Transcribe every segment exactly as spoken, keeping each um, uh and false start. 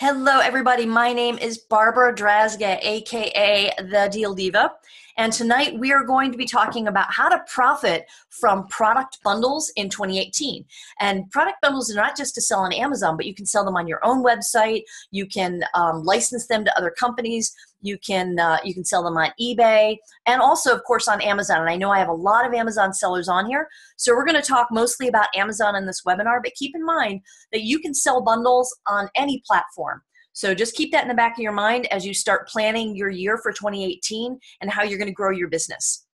Hello, everybody. My name is Barbara Drazga, aka The Deal Diva, and tonight we are going to be talking about how to profit from product bundles in twenty eighteen. And product bundles are not just to sell on Amazon, but you can sell them on your own website. You can um, license them to other companies. You can uh, you can sell them on eBay, and also, of course, on Amazon. And I know I have a lot of Amazon sellers on here, so we're going to talk mostly about Amazon in this webinar. But keep in mind that you can sell bundles on any platform. So just keep that in the back of your mind as you start planning your year for twenty eighteen and how you're going to grow your business.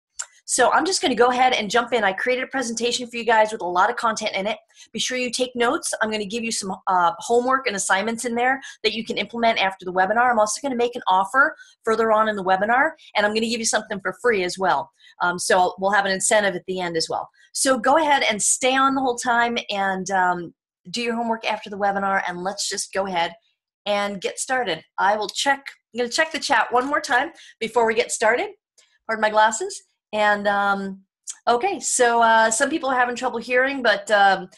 So I'm just going to go ahead and jump in. I created a presentation for you guys with a lot of content in it. Be sure you take notes. I'm going to give you some uh, homework and assignments in there that you can implement after the webinar. I'm also going to make an offer further on in the webinar, and I'm going to give you something for free as well. Um, so we'll have an incentive at the end as well. So go ahead and stay on the whole time and um, do your homework after the webinar, and let's just go ahead and get started. I will check, I'm going to check the chat one more time before we get started. Pardon my glasses. And um, okay, so uh, some people are having trouble hearing, but um,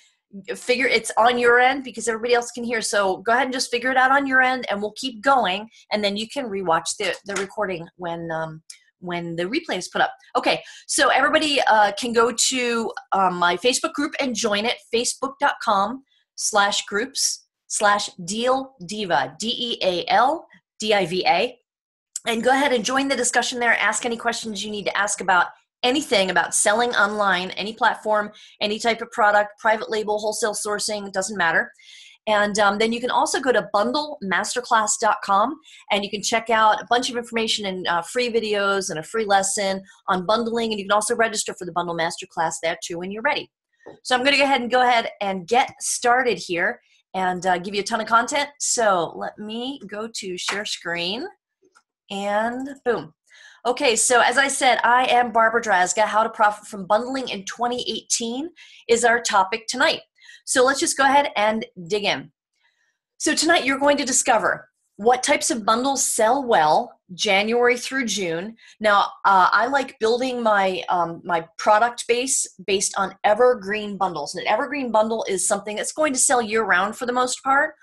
figure it's on your end because everybody else can hear. So go ahead and just figure it out on your end, and we'll keep going. And then you can rewatch the, the recording when, um, when the replay is put up. Okay, so everybody uh, can go to um, my Facebook group and join it, facebook.com slash groups. slash Deal Diva, D E A L D I V A. And go ahead and join the discussion there. Ask any questions you need to ask about anything about selling online, any platform, any type of product, private label, wholesale sourcing, it doesn't matter. And um, then you can also go to bundle masterclass dot com, and you can check out a bunch of information and uh, free videos and a free lesson on bundling. And you can also register for the Bundle Masterclass there too when you're ready. So I'm going to go ahead and go ahead and get started here and uh, give you a ton of content. So let me go to share screen and boom. Okay, so as I said, I am Barbara Drazga. How to profit from bundling in twenty eighteen is our topic tonight. So let's just go ahead and dig in. So tonight you're going to discover what types of bundles sell well January through June. Now, uh, I like building my, um, my product base based on evergreen bundles. And an evergreen bundle is something that's going to sell year-round for the most part.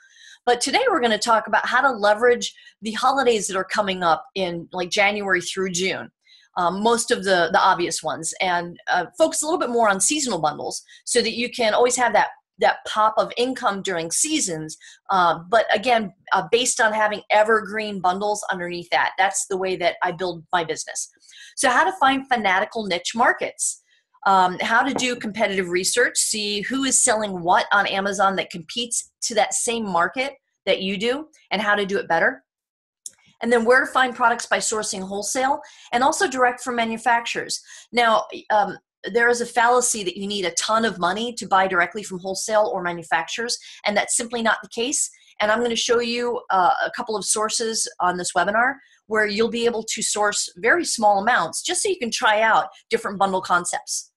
But today we're going to talk about how to leverage the holidays that are coming up in like January through June. Um, most of the, the obvious ones. And uh, focus a little bit more on seasonal bundles so that you can always have that that pop of income during seasons, uh, but again, uh, based on having evergreen bundles underneath that. That's the way that I build my business. So how to find fanatical niche markets, um, how to do competitive research, see who is selling what on Amazon that competes to that same market that you do, and how to do it better. And then where to find products by sourcing wholesale, and also direct from manufacturers. Now, um, there is a fallacy that you need a ton of money to buy directly from wholesale or manufacturers, and that's simply not the case. And I'm going to show you uh, a couple of sources on this webinar where you'll be able to source very small amounts just so you can try out different bundle concepts.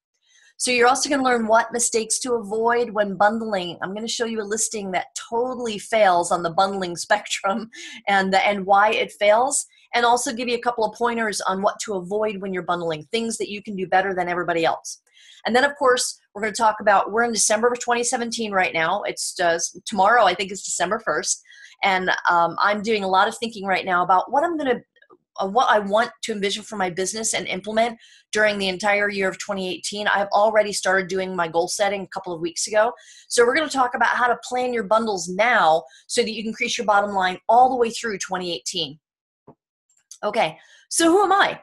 So you're also going to learn what mistakes to avoid when bundling. I'm going to show you a listing that totally fails on the bundling spectrum and, the, and why it fails. And also give you a couple of pointers on what to avoid when you're bundling, things that you can do better than everybody else. And then, of course, we're going to talk about, we're in December of twenty seventeen right now. It's just, tomorrow, I think it's December first. And um, I'm doing a lot of thinking right now about what I'm going to, uh, what I want to envision for my business and implement during the entire year of twenty eighteen. I've already started doing my goal setting a couple of weeks ago. So we're going to talk about how to plan your bundles now so that you can increase your bottom line all the way through twenty eighteen. Okay, so who am I?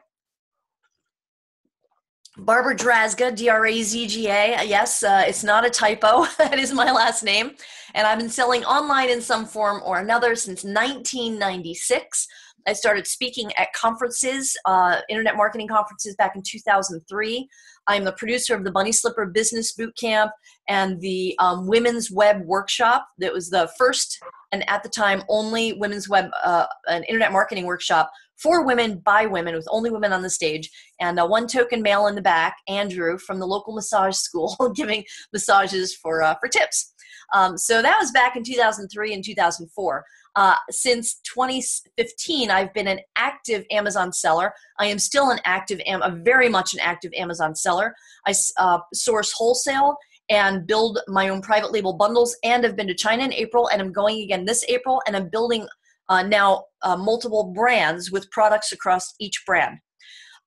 Barbara Drazga, D R A Z G A. Yes, uh, it's not a typo. That is my last name. And I've been selling online in some form or another since nineteen ninety-six. I started speaking at conferences, uh, internet marketing conferences back in two thousand three. I'm the producer of the Bunny Slipper Business Bootcamp and the um, Women's Web Workshop. That was the first and at the time only Women's Web, uh, an internet marketing workshop for women by women, with only women on the stage, and uh, one token male in the back, Andrew from the local massage school, giving massages for uh, for tips. Um, so that was back in two thousand three and two thousand four. Uh, since twenty fifteen, I've been an active Amazon seller. I am still an active, am very much an active Amazon seller. I uh, source wholesale and build my own private label bundles, and I've been to China in April, and I'm going again this April, and I'm building uh, now uh, multiple brands with products across each brand.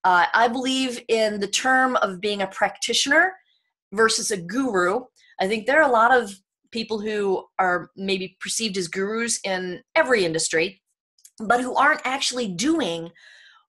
Uh, I believe in the term of being a practitioner versus a guru. I think there are a lot of people who are maybe perceived as gurus in every industry, but who aren't actually doing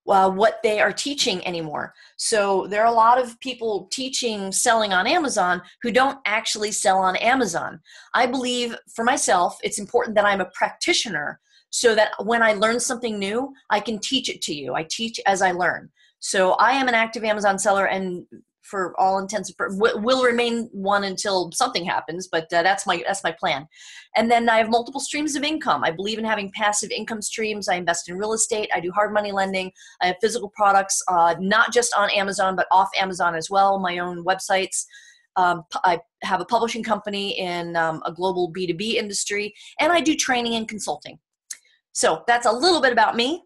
uh, what they are teaching anymore. So there are a lot of people teaching selling on Amazon who don't actually sell on Amazon. I believe for myself, it's important that I'm a practitioner so that when I learn something new, I can teach it to you. I teach as I learn. So I am an active Amazon seller, and for all intents and purposes, will remain one until something happens. But uh, that's my that's my plan. And then I have multiple streams of income. I believe in having passive income streams. I invest in real estate. I do hard money lending. I have physical products, uh, not just on Amazon, but off Amazon as well. My own websites. Um, I have a publishing company in um, a global B two B industry, and I do training and consulting. So that's a little bit about me.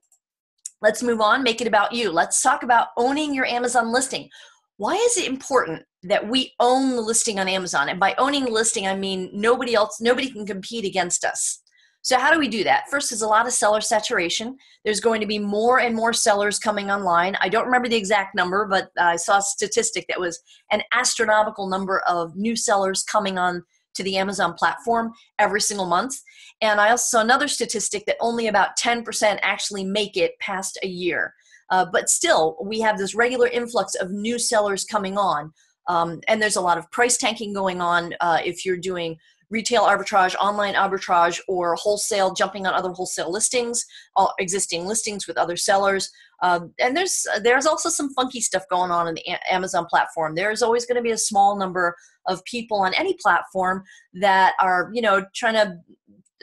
Let's move on, make it about you. Let's talk about owning your Amazon listing. Why is it important that we own the listing on Amazon? And by owning the listing, I mean nobody else, nobody can compete against us. So how do we do that? First, there's a lot of seller saturation. There's going to be more and more sellers coming online. I don't remember the exact number, but I saw a statistic that was an astronomical number of new sellers coming on to the Amazon platform every single month. And I also saw another statistic that only about ten percent actually make it past a year. Uh, but still, we have this regular influx of new sellers coming on. Um, and there's a lot of price tanking going on uh, if you're doing retail arbitrage, online arbitrage, or wholesale, jumping on other wholesale listings, all existing listings with other sellers. Um, and there's there's also some funky stuff going on in the A- Amazon platform. There's always going to be a small number of people on any platform that are, you know, trying to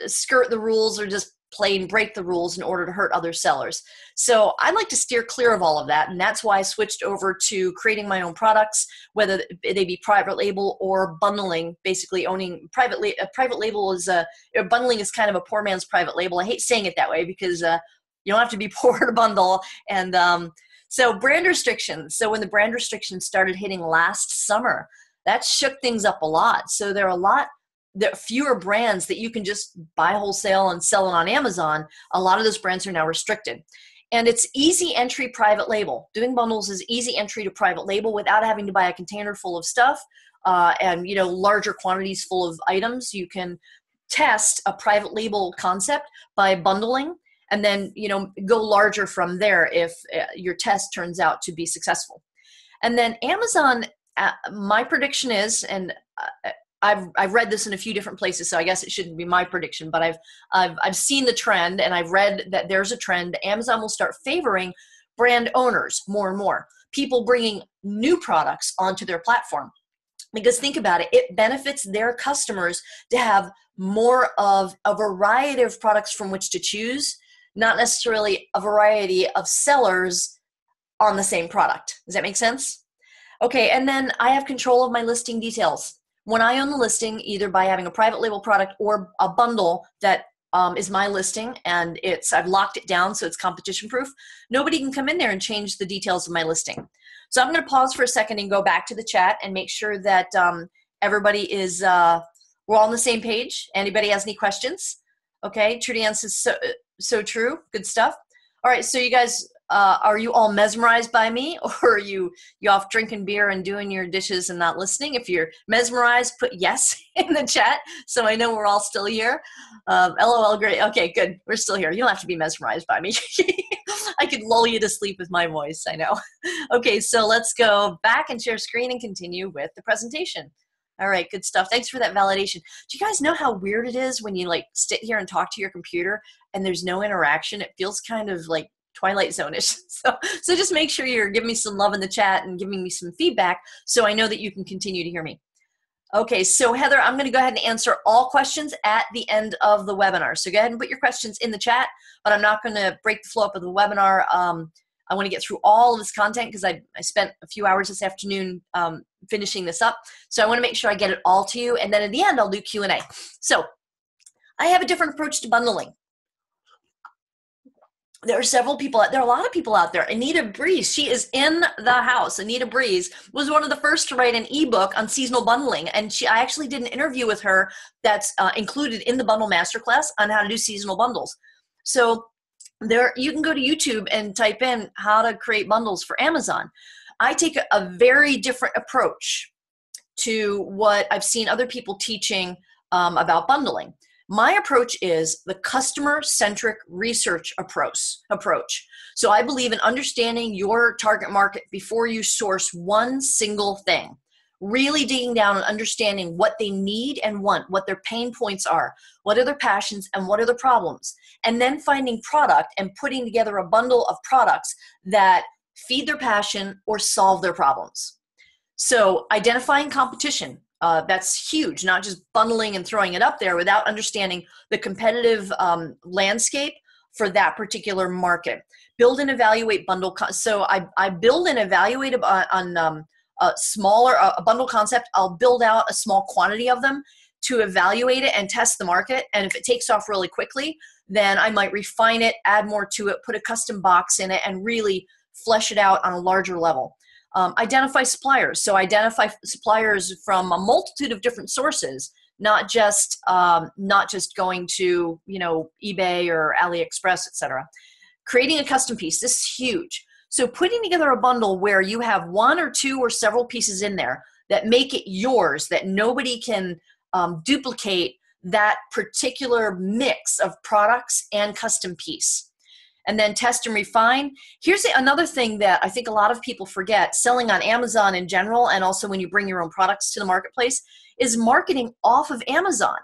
skirt the rules or just play and break the rules in order to hurt other sellers. So I'd like to steer clear of all of that. And that's why I switched over to creating my own products, whether they be private label or bundling, basically owning privately. A private label is a, bundling is kind of a poor man's private label. I hate saying it that way because uh, you don't have to be poor to bundle. And um, so brand restrictions. So when the brand restrictions started hitting last summer, that shook things up a lot. So there are a lot There are fewer brands that you can just buy wholesale and sell it on Amazon. A lot of those brands are now restricted. And it's easy entry private label. Doing bundles is easy entry to private label without having to buy a container full of stuff uh, and, you know, larger quantities full of items. You can test a private label concept by bundling and then, you know, go larger from there if your test turns out to be successful. And then Amazon, uh, my prediction is, and uh, I've, I've read this in a few different places, so I guess it shouldn't be my prediction, but I've, I've, I've seen the trend, and I've read that there's a trend. Amazon will start favoring brand owners more and more, people bringing new products onto their platform. Because think about it, it benefits their customers to have more of a variety of products from which to choose, not necessarily a variety of sellers on the same product. Does that make sense? Okay, and then I have control of my listing details. When I own the listing, either by having a private label product or a bundle that um, is my listing, and it's I've locked it down so it's competition proof, nobody can come in there and change the details of my listing. So I'm gonna pause for a second and go back to the chat and make sure that um, everybody is, uh, we're all on the same page. Anybody has any questions? Okay, Trudianne says, so, so true, good stuff. All right, so you guys, uh, are you all mesmerized by me, or are you, you off drinking beer and doing your dishes and not listening? If you're mesmerized, put yes in the chat so I know we're all still here. Um, LOL, great. Okay, good. We're still here. You don't have to be mesmerized by me. I could lull you to sleep with my voice, I know. Okay, so let's go back and share screen and continue with the presentation. All right, good stuff. Thanks for that validation. Do you guys know how weird it is when you like sit here and talk to your computer and there's no interaction? It feels kind of like Twilight Zone-ish. So, so just make sure you're giving me some love in the chat and giving me some feedback so I know that you can continue to hear me. Okay, so Heather, I'm going to go ahead and answer all questions at the end of the webinar. So go ahead and put your questions in the chat, but I'm not going to break the flow up of the webinar. Um, I want to get through all of this content because I, I spent a few hours this afternoon um, finishing this up. So I want to make sure I get it all to you. And then at the end, I'll do Q and A. So I have a different approach to bundling. There are several people out there. Are a lot of people out there. Anita Breeze, she is in the house. Anita Breeze was one of the first to write an ebook on seasonal bundling. And she, I actually did an interview with her that's uh, included in the Bundle Masterclass on how to do seasonal bundles. So there, you can go to YouTube and type in how to create bundles for Amazon. I take a, a very different approach to what I've seen other people teaching um, about bundling. My approach is the customer-centric research approach. Approach. So I believe in understanding your target market before you source one single thing, really digging down and understanding what they need and want, what their pain points are, what are their passions, and what are their problems, and then finding product and putting together a bundle of products that feed their passion or solve their problems. So identifying competition. Uh, that's huge, not just bundling and throwing it up there without understanding the competitive um, landscape for that particular market. Build and evaluate bundle. Con so I, I build and evaluate a, on um, a smaller a bundle concept. I'll build out a small quantity of them to evaluate it and test the market. And if it takes off really quickly, then I might refine it, add more to it, put a custom box in it, and really flesh it out on a larger level. Um, identify suppliers. So identify suppliers from a multitude of different sources, not just um, not just going to, you know, eBay or AliExpress, et cetera. Creating a custom piece. This is huge. So putting together a bundle where you have one or two or several pieces in there that make it yours, that nobody can um, duplicate that particular mix of products and custom piece. And then test and refine. Here's another thing that I think a lot of people forget, selling on Amazon in general, and also when you bring your own products to the marketplace, is marketing off of Amazon.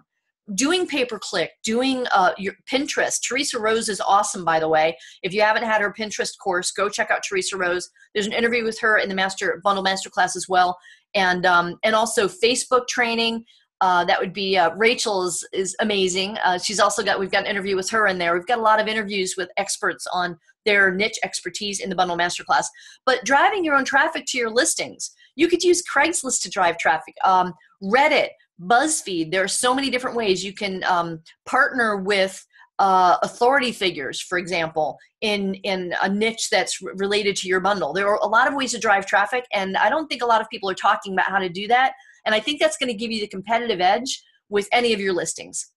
Doing pay-per-click, doing uh, your Pinterest. Theresa Rose is awesome, by the way. If you haven't had her Pinterest course, go check out Theresa Rose. There's an interview with her in the Master Bundle Masterclass as well. And, um, and also Facebook training. Uh, that would be uh, Rachel's is amazing. Uh, she's also got, we've got an interview with her in there. We've got a lot of interviews with experts on their niche expertise in the Bundle Masterclass. But driving your own traffic to your listings. You could use Craigslist to drive traffic. Um, Reddit, Buzzfeed. There are so many different ways you can um, partner with uh, authority figures, for example, in, in a niche that's related to your bundle. There are a lot of ways to drive traffic, and I don't think a lot of people are talking about how to do that. And I think that's going to give you the competitive edge with any of your listings.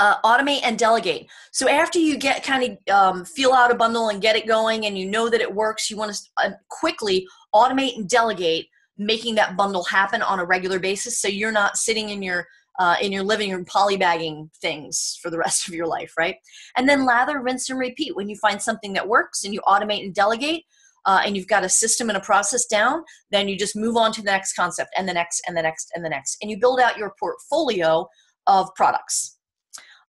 Uh, automate and delegate. So after you get kind of um, feel out a bundle and get it going and you know that it works, you want to quickly automate and delegate, making that bundle happen on a regular basis so you're not sitting in your, uh, in your living room polybagging things for the rest of your life, right? And then lather, rinse, and repeat. When you find something that works and you automate and delegate, Uh, and you've got a system and a process down, then you just move on to the next concept and the next and the next and the next. And you build out your portfolio of products.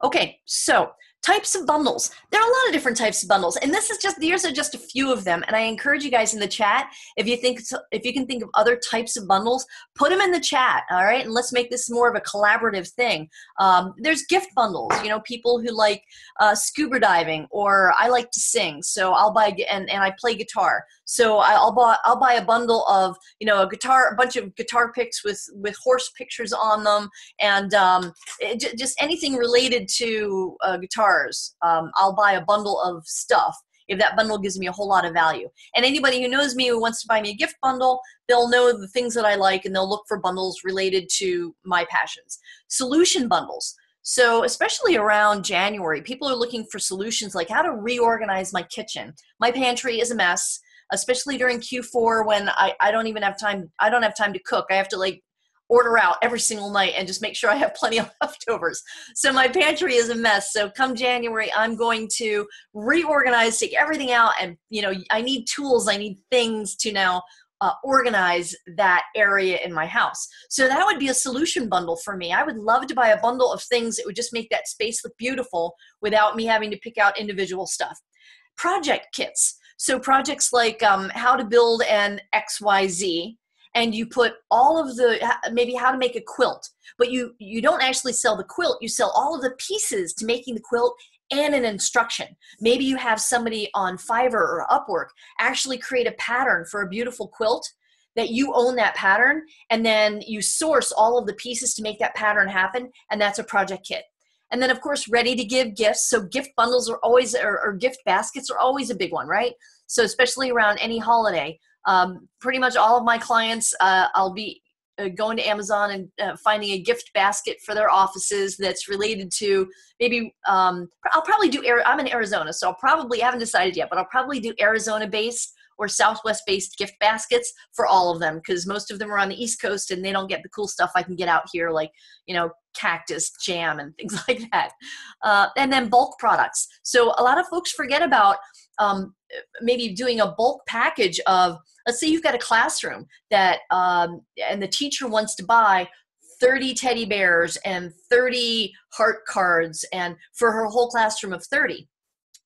Okay, so types of bundles. There are a lot of different types of bundles. And this is just, these are just a few of them. And I encourage you guys in the chat, if you think, if you can think of other types of bundles, put them in the chat, all right? And let's make this more of a collaborative thing. Um, there's gift bundles, you know, people who like uh, scuba diving, or I like to sing, so I'll buy, and, and I play guitar. So I'll buy, I'll buy a bundle of, you know, a guitar, a bunch of guitar picks with, with horse pictures on them, and um, it, just anything related to uh, guitar. Um, I'll buy a bundle of stuff if that bundle gives me a whole lot of value. And anybody who knows me who wants to buy me a gift bundle, they'll know the things that I like, and they'll look for bundles related to my passions. Solution bundles. So especially around January, people are looking for solutions like how to reorganize my kitchen. My pantry is a mess, especially during Q four when I, I don't even have time. I don't have time to cook. I have to like order out every single night and just make sure I have plenty of leftovers. So my pantry is a mess. So come January, I'm going to reorganize, take everything out. And, you know, I need tools, I need things to now uh, organize that area in my house. So that would be a solution bundle for me. I would love to buy a bundle of things that would just make that space look beautiful without me having to pick out individual stuff. Project kits. So projects like um, how to build an X Y Z. And you put all of the, maybe how to make a quilt, but you, you don't actually sell the quilt. You sell all of the pieces to making the quilt and an instruction. Maybe you have somebody on Fiverr or Upwork actually create a pattern for a beautiful quilt that you own that pattern. And then you source all of the pieces to make that pattern happen. And that's a project kit. And then of course, ready to give gifts. So gift bundles are always, or, or gift baskets are always a big one, right? So especially around any holiday, um, pretty much all of my clients, uh, I'll be uh, going to Amazon and uh, finding a gift basket for their offices that's related to maybe, um, I'll probably do, I'm in Arizona, so I'll probably, I haven't decided yet, but I'll probably do Arizona-based or Southwest-based gift baskets for all of them, because most of them are on the East Coast and they don't get the cool stuff I can get out here, like, you know, cactus jam and things like that. Uh, and then bulk products. So a lot of folks forget about um, maybe doing a bulk package of, let's say you've got a classroom that, um, and the teacher wants to buy thirty teddy bears and thirty heart cards and for her whole classroom of thirty.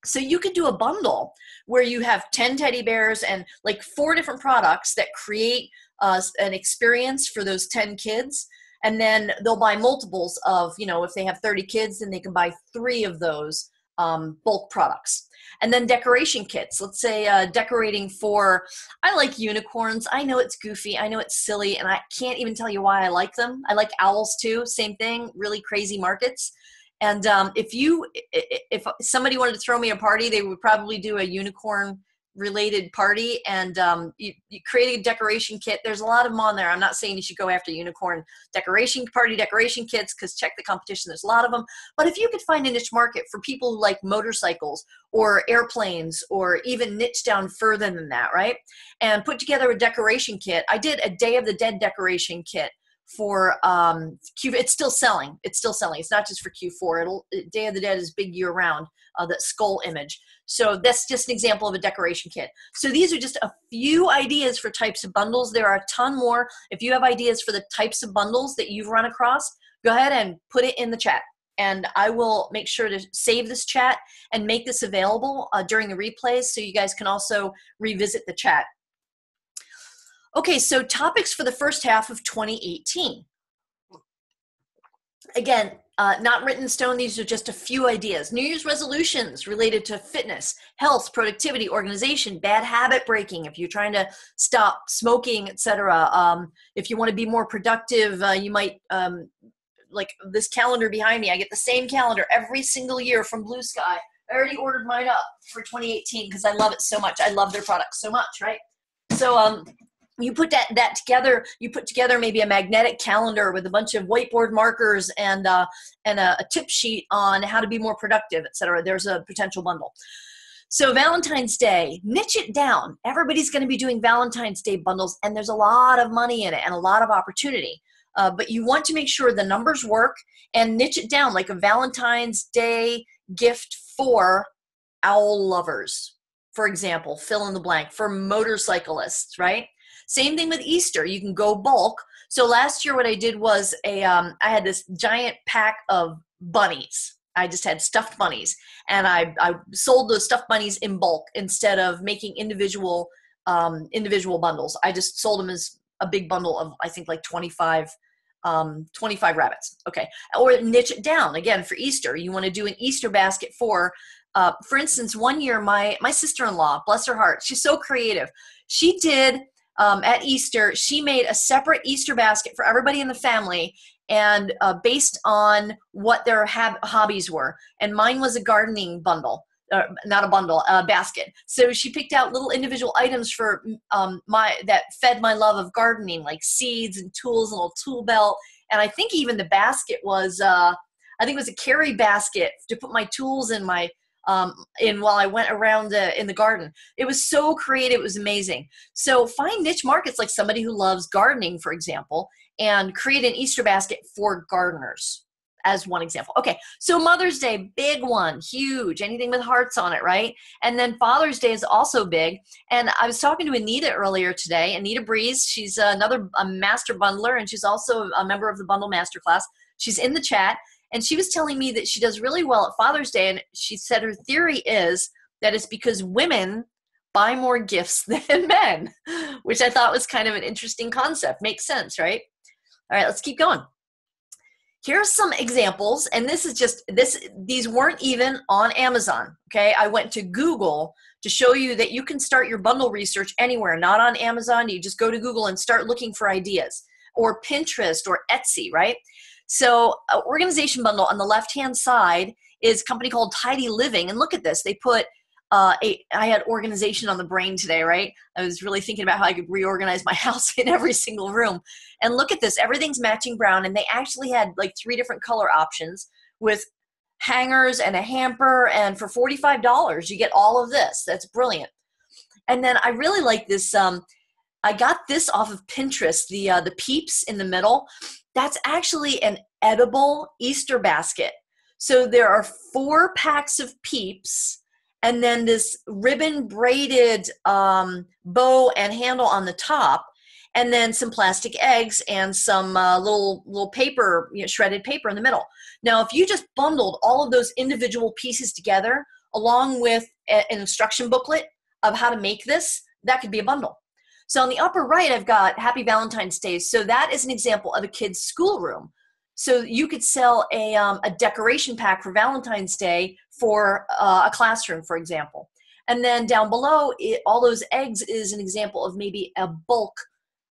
So you could do a bundle where you have ten teddy bears and like four different products that create uh, an experience for those ten kids. And then they'll buy multiples of, you know, if they have thirty kids, then they can buy three of those um, bulk products. And then decoration kits, let's say uh, decorating for, I like unicorns. I know it's goofy. I know it's silly. And I can't even tell you why I like them. I like owls too. Same thing, really crazy markets. And um, if you, if somebody wanted to throw me a party, they would probably do a unicorn related party and um, you, you create a decoration kit. There's a lot of them on there. I'm not saying you should go after unicorn decoration party decoration kits, because check the competition. There's a lot of them. But if you could find a niche market for people who like motorcycles or airplanes, or even niche down further than that, right? And put together a decoration kit. I did a Day of the Dead decoration kit for um Q. It's still selling. It's still selling. It's not just for Q four. It'll Day of the Dead is big year round. Uh, that skull image. So that's just an example of a decoration kit. So these are just a few ideas for types of bundles. There are a ton more. If you have ideas for the types of bundles that you've run across, go ahead and put it in the chat. And I will make sure to save this chat and make this available uh, during the replays, so you guys can also revisit the chat. Okay, so topics for the first half of twenty eighteen. Again, uh, not written in stone. These are just a few ideas. New Year's resolutions related to fitness, health, productivity, organization, bad habit breaking. If you're trying to stop smoking, et cetera, um, if you want to be more productive, uh, you might, um, like this calendar behind me, I get the same calendar every single year from Blue Sky. I already ordered mine up for twenty eighteen because I love it so much. I love their products so much, right? So, um, you put that, that together, you put together maybe a magnetic calendar with a bunch of whiteboard markers and, uh, and a, a tip sheet on how to be more productive, et cetera. There's a potential bundle. So Valentine's Day, niche it down. Everybody's going to be doing Valentine's Day bundles, and there's a lot of money in it and a lot of opportunity. Uh, but you want to make sure the numbers work and niche it down, like a Valentine's Day gift for owl lovers, for example, fill in the blank, for motorcyclists, right? Same thing with Easter. You can go bulk. So last year what I did was a, um, I had this giant pack of bunnies. I just had stuffed bunnies. And I, I sold those stuffed bunnies in bulk instead of making individual um, individual bundles. I just sold them as a big bundle of, I think, like twenty-five, um, twenty-five rabbits. Okay. Or niche it down. Again, for Easter, you want to do an Easter basket for, uh, for instance, one year my, my sister-in-law, bless her heart, she's so creative. She did... Um, at Easter, she made a separate Easter basket for everybody in the family, and uh, based on what their hab hobbies were. And mine was a gardening bundle, uh, not a bundle, a basket. So she picked out little individual items for um, my that fed my love of gardening, like seeds and tools and a little tool belt. And I think even the basket was, uh, I think it was a carry basket to put my tools in my. Um, and while I went around the, in the garden, it was so creative. It was amazing. So find niche markets, like somebody who loves gardening, for example, and create an Easter basket for gardeners as one example. Okay. So Mother's Day, big one, huge, anything with hearts on it. Right. And then Father's Day is also big. And I was talking to Anita earlier today, Anita Breeze. She's another a master bundler, and she's also a member of the Bundle Masterclass. She's in the chat. And she was telling me that she does really well at Father's Day. And she said her theory is that it's because women buy more gifts than men, which I thought was kind of an interesting concept. Makes sense, right? All right, let's keep going. Here are some examples. And this is just, this. these weren't even on Amazon, okay? I went to Google to show you that you can start your bundle research anywhere, not on Amazon. You just go to Google and start looking for ideas, or Pinterest or Etsy, right? So uh, organization bundle on the left-hand side is a company called Tidy Living. And look at this. They put uh, a, I had organization on the brain today, right? I was really thinking about how I could reorganize my house in every single room. And look at this. Everything's matching brown. And they actually had like three different color options with hangers and a hamper. And for forty-five dollars, you get all of this. That's brilliant. And then I really like this. Um, I got this off of Pinterest, the, uh, the peeps in the middle. That's actually an edible Easter basket. So there are four packs of peeps and then this ribbon braided um, bow and handle on the top, and then some plastic eggs and some uh, little, little paper, you know, shredded paper in the middle. Now, if you just bundled all of those individual pieces together along with a, an instruction booklet of how to make this, that could be a bundle. So on the upper right, I've got Happy Valentine's Day. So that is an example of a kid's schoolroom. So you could sell a, um, a decoration pack for Valentine's Day for uh, a classroom, for example. And then down below, it, all those eggs is an example of maybe a bulk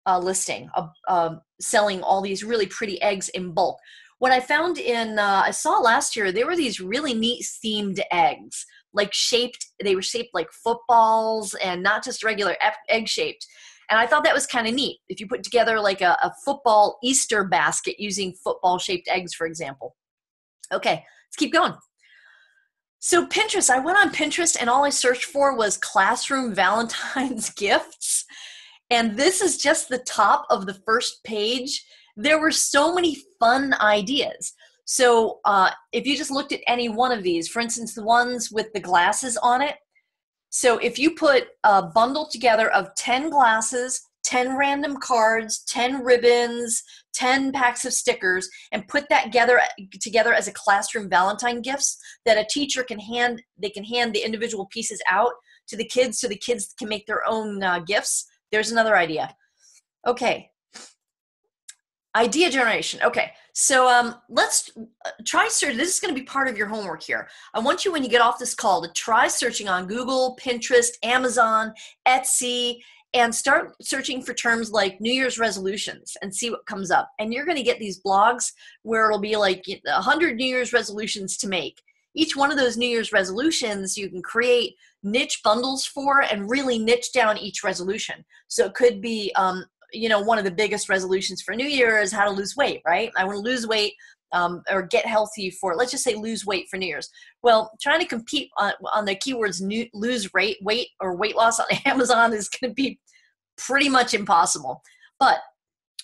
uh, listing, uh, uh, selling all these really pretty eggs in bulk. What I found in, uh, I saw last year, there were these really neat themed eggs, like shaped, they were shaped like footballs and not just regular egg shaped. And I thought that was kind of neat. If you put together like a, a football Easter basket using football shaped eggs, for example. Okay, let's keep going. So Pinterest, I went on Pinterest and all I searched for was classroom Valentine's gifts. And this is just the top of the first page. There were so many fun ideas. So uh, if you just looked at any one of these, for instance, the ones with the glasses on it. So if you put a bundle together of ten glasses, ten random cards, ten ribbons, ten packs of stickers, and put that together, together as a classroom Valentine gifts that a teacher can hand, they can hand the individual pieces out to the kids so the kids can make their own uh, gifts. There's another idea. Okay. Idea generation. Okay. So um, let's try search. This is going to be part of your homework here. I want you, when you get off this call, to try searching on Google, Pinterest, Amazon, Etsy, and start searching for terms like New Year's resolutions and see what comes up. And you're going to get these blogs where it'll be like one hundred New Year's resolutions to make. Each one of those New Year's resolutions, you can create niche bundles for and really niche down each resolution. So it could be um, you know, one of the biggest resolutions for New Year is how to lose weight, right? I want to lose weight um, or get healthy for, let's just say lose weight for New Year's. Well, trying to compete on, on the keywords new, lose rate, weight or weight loss on Amazon is going to be pretty much impossible. But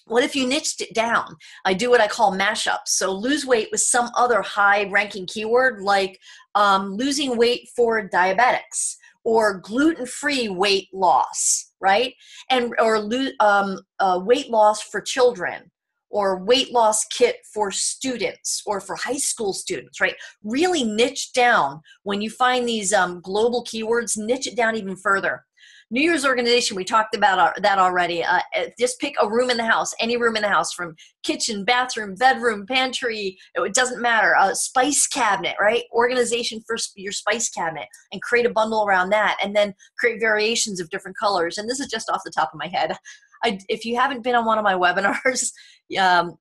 what if you niched it down? I do what I call mashups. So lose weight with some other high ranking keyword, like um, losing weight for diabetics, or gluten-free weight loss, right? And or um, uh, weight loss for children, or weight loss kit for students, or for high school students, right? Really niche down when you find these um, global keywords, niche it down even further. New Year's organization, we talked about that already. Uh, just pick a room in the house, any room in the house, from kitchen, bathroom, bedroom, pantry, it doesn't matter. A spice cabinet, right? Organization for your spice cabinet, and create a bundle around that, and then create variations of different colors. And this is just off the top of my head. I, if you haven't been on one of my webinars, um,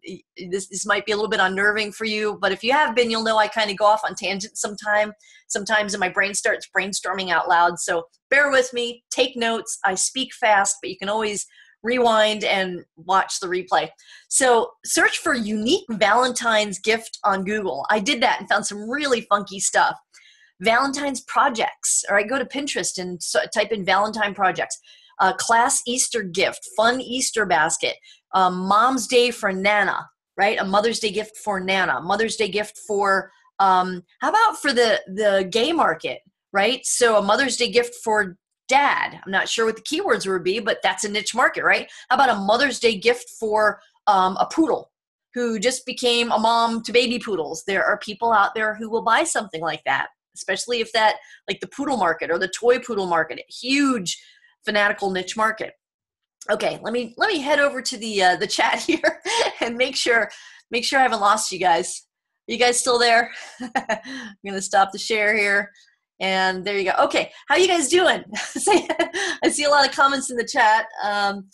this, this might be a little bit unnerving for you, but if you have been, you'll know I kind of go off on tangents sometime, sometimes, and my brain starts brainstorming out loud. So bear with me, take notes. I speak fast, but you can always rewind and watch the replay. So search for unique Valentine's gift on Google. I did that and found some really funky stuff. Valentine's projects. All right, go to Pinterest and so, type in Valentine projects. Uh, class Easter gift, fun Easter basket, um, Mom's Day for Nana, right? A Mother's Day gift for Nana, Mother's Day gift for, um, how about for the, the gay market, right? So a Mother's Day gift for dad. I'm not sure what the keywords would be, but that's a niche market, right? How about a Mother's Day gift for um, a poodle who just became a mom to baby poodles? There are people out there who will buy something like that, especially if that, like the poodle market or the toy poodle market, huge fanatical niche market. Okay, let me let me head over to the uh, the chat here and make sure make sure I haven't lost you guys. Are you guys still there? I'm gonna stop the share here, and there you go. Okay, how you guys doing? I see a lot of comments in the chat. Um,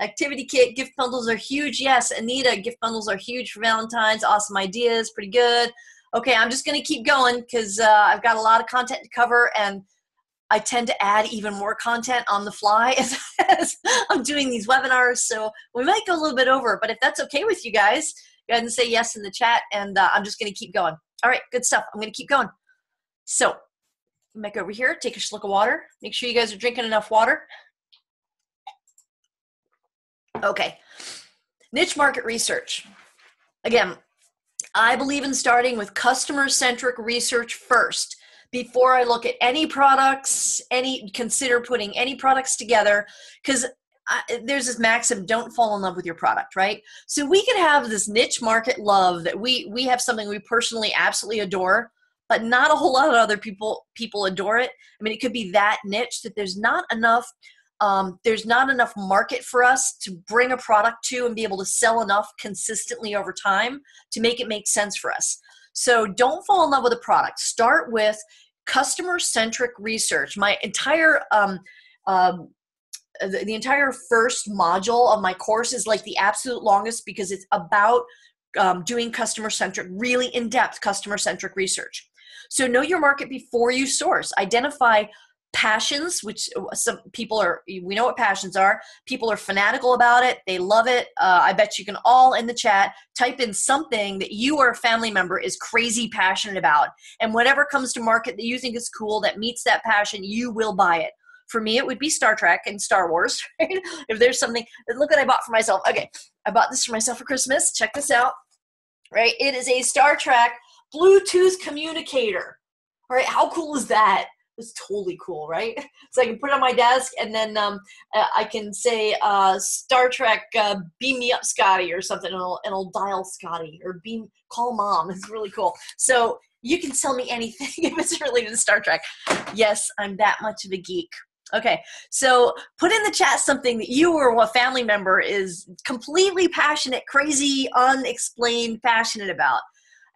Activity kit, gift bundles are huge. Yes, Anita, gift bundles are huge for Valentine's. Awesome ideas, pretty good. Okay, I'm just going to keep going because uh, I've got a lot of content to cover, and I tend to add even more content on the fly as, as I'm doing these webinars, so we might go a little bit over, but if that's okay with you guys, go ahead and say yes in the chat, and uh, I'm just going to keep going. All right, good stuff. I'm going to keep going. So, come back over here, take a schluck of water. Make sure you guys are drinking enough water. Okay, niche market research. Again, I believe in starting with customer-centric research first. Before I look at any products, any consider putting any products together, because there's this maxim, don't fall in love with your product, right? So we could have this niche market love that we we have something we personally absolutely adore, but not a whole lot of other people people adore it. I mean, it could be that niche that there's not enough um, there's not enough market for us to bring a product to and be able to sell enough consistently over time to make it make sense for us. So don't fall in love with a product. Start with customer-centric research. My entire, um, um, the, the entire first module of my course is like the absolute longest because it's about um, doing customer-centric, really in-depth customer-centric research. So know your market before you source. Identify passions, which some people are, we know what passions are. People are fanatical about it. They love it. Uh, I bet you can all in the chat type in something that you or a family member is crazy passionate about. And whatever comes to market that you think is cool, that meets that passion, you will buy it. For me, it would be Star Trek and Star Wars. Right? If there's something, look what I bought for myself. Okay, I bought this for myself for Christmas. Check this out. Right? It is a Star Trek Bluetooth communicator. All right, how cool is that? It's totally cool, right? So I can put it on my desk, and then um, I can say uh, Star Trek, uh, beam me up, Scotty, or something, and it'll, it'll dial Scotty, or beam, call mom. It's really cool. So you can sell me anything if it's related to Star Trek. Yes, I'm that much of a geek. Okay, so put in the chat something that you or a family member is completely passionate, crazy, unexplained, passionate about.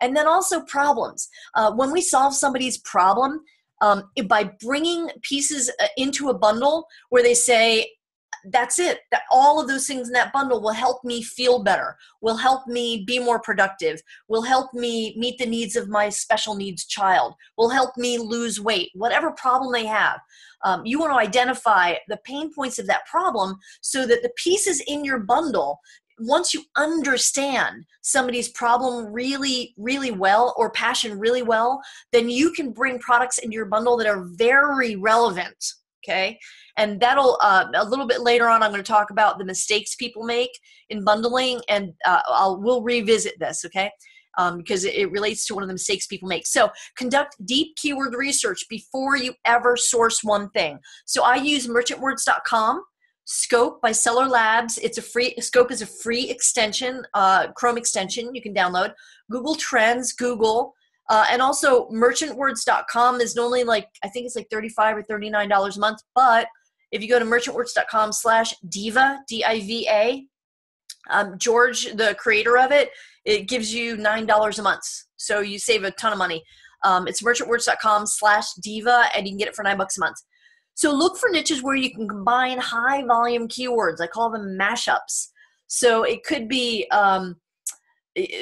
And then also problems. Uh, when we solve somebody's problem, Um, by bringing pieces into a bundle where they say, that's it, that all of those things in that bundle will help me feel better, will help me be more productive, will help me meet the needs of my special needs child, will help me lose weight, whatever problem they have. Um, you want to identify the pain points of that problem so that the pieces in your bundle, once you understand somebody's problem really, really well or passion really well, then you can bring products into your bundle that are very relevant, okay? And that'll, uh, a little bit later on, I'm going to talk about the mistakes people make in bundling, and uh, I'll, we'll revisit this, okay? Um, because it, it relates to one of the mistakes people make. So conduct deep keyword research before you ever source one thing. So I use merchant words dot com. Scope by Seller Labs. It's a free, Scope is a free extension, uh, Chrome extension you can download. Google Trends, Google, uh, and also merchant words dot com is normally like, I think it's like thirty-five or thirty-nine dollars a month, but if you go to merchant words dot com slash diva, D I V A, um, George, the creator of it, it gives you nine dollars a month. So you save a ton of money. Um, it's merchant words dot com slash diva, and you can get it for nine bucks a month. So look for niches where you can combine high volume keywords. I call them mashups. So it could be, um,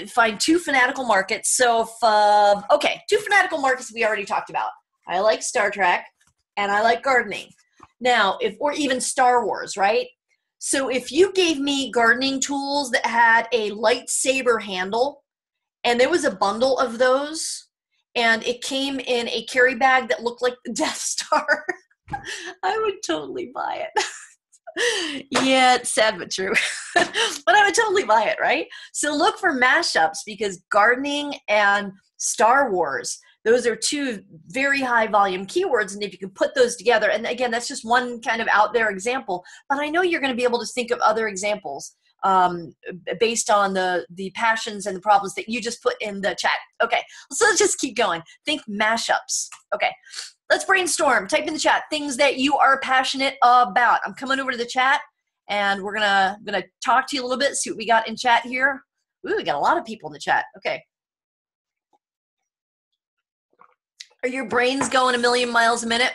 find two fanatical markets. So, if, uh, okay, two fanatical markets we already talked about. I like Star Trek and I like gardening. Now, if, or even Star Wars, right? So if you gave me gardening tools that had a lightsaber handle and there was a bundle of those and it came in a carry bag that looked like the Death Star, I would totally buy it. Yeah, it's sad but true. But I would totally buy it, right? So look for mashups because gardening and Star Wars, those are two very high volume keywords. And if you can put those together, and again, that's just one kind of out there example, but I know you're going to be able to think of other examples um, based on the, the passions and the problems that you just put in the chat. Okay, so let's just keep going. Think mashups. Okay. Let's brainstorm. Type in the chat things that you are passionate about. I'm coming over to the chat, and we're gonna gonna talk to you a little bit. See what we got in chat here. Ooh, we got a lot of people in the chat. Okay. Are your brains going a million miles a minute?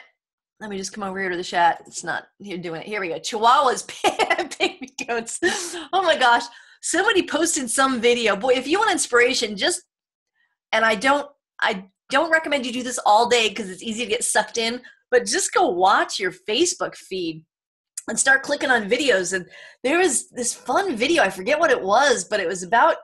Let me just come over here to the chat. It's not here doing it. Here we go. Chihuahuas. coats. Oh my gosh. Somebody posted some video. Boy, if you want inspiration, just, and I don't, I don't recommend you do this all day because it's easy to get sucked in, but just go watch your Facebook feed and start clicking on videos. And there was this fun video. I forget what it was, but it was about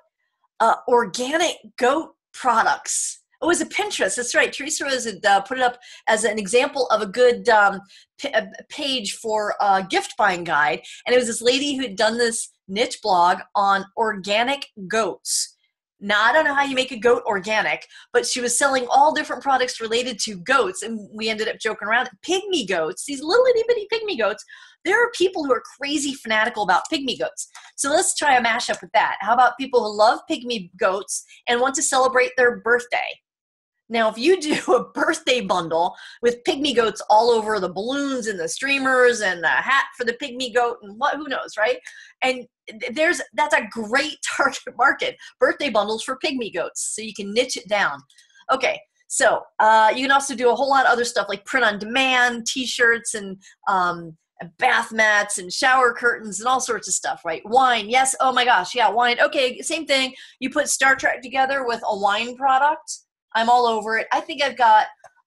uh, organic goat products. It was a Pinterest. That's right. Theresa Rose had uh, put it up as an example of a good um, p- page for a gift buying guide. And it was this lady who had done this niche blog on organic goats. Now, I don't know how you make a goat organic, but she was selling all different products related to goats. And we ended up joking around. Pygmy goats, these little itty bitty pygmy goats. There are people who are crazy fanatical about pygmy goats. So let's try a mashup with that. How about people who love pygmy goats and want to celebrate their birthday? Now, if you do a birthday bundle with pygmy goats all over the balloons and the streamers and the hat for the pygmy goat and what, who knows, right? And there's, that's a great target market, birthday bundles for pygmy goats. So you can niche it down. Okay. So uh, you can also do a whole lot of other stuff like print on demand, t-shirts and um, bath mats and shower curtains and all sorts of stuff, right? Wine. Yes. Oh my gosh. Yeah. Wine. Okay. Same thing. You put Star Trek together with a wine product. I'm all over it. I think I've got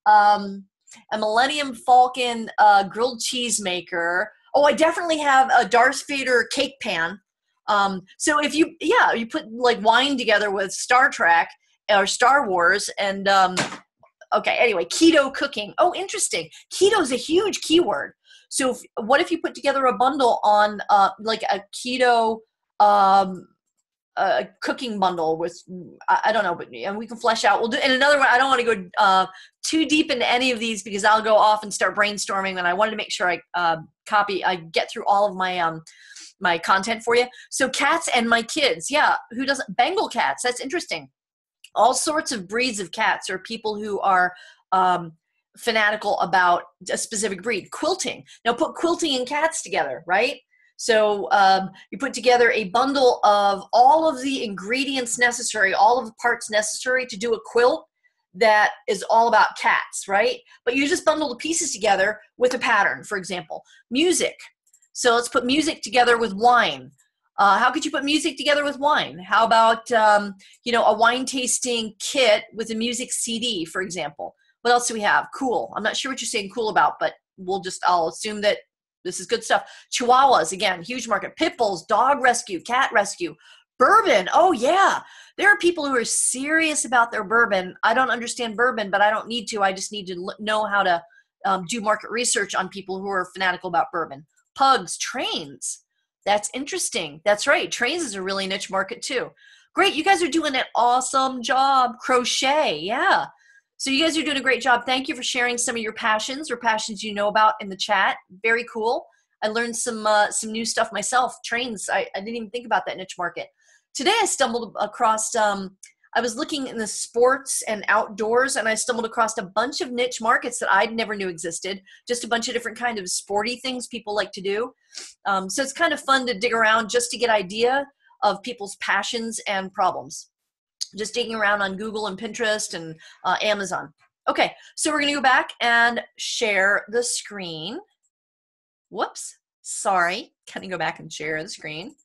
um, a Millennium Falcon uh, grilled cheese maker. Oh, I definitely have a Darth Vader cake pan. Um, so if you, yeah, you put like wine together with Star Trek or Star Wars and, um, okay, anyway, keto cooking. Oh, interesting. Keto is a huge keyword. So if, what if you put together a bundle on uh, like a keto um a cooking bundle with, I don't know, but and we can flesh out. We'll do, and another one, I don't want to go uh, too deep into any of these because I'll go off and start brainstorming and I wanted to make sure I uh, copy, I get through all of my, um, my content for you. So cats and my kids. Yeah. Who doesn't? Bengal cats. That's interesting. All sorts of breeds of cats or people who are, um, fanatical about a specific breed. Quilting. Now put quilting and cats together, right? So um, you put together a bundle of all of the ingredients necessary, all of the parts necessary to do a quilt that is all about cats, right? But you just bundle the pieces together with a pattern, for example. Music. So let's put music together with wine. Uh, how could you put music together with wine? How about, um, you know, a wine tasting kit with a music C D, for example. What else do we have? Cool. I'm not sure what you're saying cool about, but we'll just, I'll assume that this is good stuff. Chihuahuas, again, huge market. Pit bulls, dog rescue, cat rescue. Bourbon, oh yeah. There are people who are serious about their bourbon. I don't understand bourbon, but I don't need to. I just need to know how to um, do market research on people who are fanatical about bourbon. Pugs, trains. That's interesting. That's right. Trains is a really niche market too. Great, you guys are doing an awesome job. Crochet, yeah. So you guys are doing a great job. Thank you for sharing some of your passions or passions you know about in the chat. Very cool. I learned some uh, some new stuff myself. Trains, I, I didn't even think about that niche market. Today I stumbled across, um, I was looking in the sports and outdoors and I stumbled across a bunch of niche markets that I never knew existed. Just a bunch of different kinds of sporty things people like to do. Um, so it's kind of fun to dig around just to get idea of people's passions and problems. Just digging around on Google and Pinterest and uh, Amazon. Okay, so we're going to go back and share the screen. Whoops, sorry. Kind of go back and share the screen.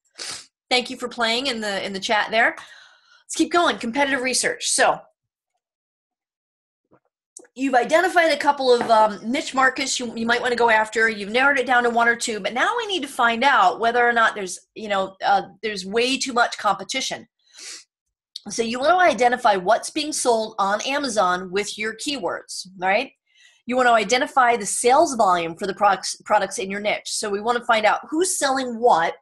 Thank you for playing in the in the chat there. Let's keep going. Competitive research. So you've identified a couple of um, niche markets you, you might want to go after. You've narrowed it down to one or two, but now we need to find out whether or not there's you know uh, there's way too much competition. So you want to identify what's being sold on Amazon with your keywords, right? You want to identify the sales volume for the products, products in your niche. So we want to find out who's selling what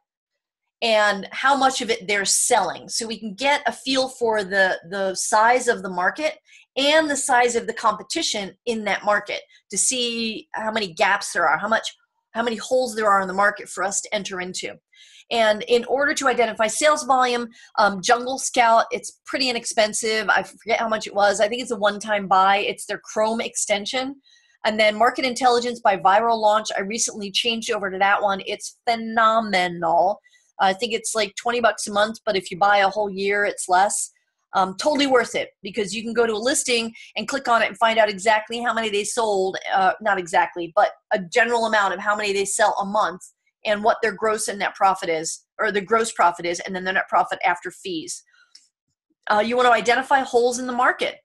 and how much of it they're selling. So we can get a feel for the, the size of the market and the size of the competition in that market to see how many gaps there are, how much, how many holes there are in the market for us to enter into. And in order to identify sales volume, um, Jungle Scout, it's pretty inexpensive. I forget how much it was. I think it's a one-time buy. It's their Chrome extension. And then Market Intelligence by Viral Launch. I recently changed over to that one. It's phenomenal. I think it's like twenty bucks a month, but if you buy a whole year, it's less. Um, totally worth it because you can go to a listing and click on it and find out exactly how many they sold. Uh, not exactly, but a general amount of how many they sell a month. and what their gross and net profit is, or the gross profit is, and then their net profit after fees. Uh, you want to identify holes in the market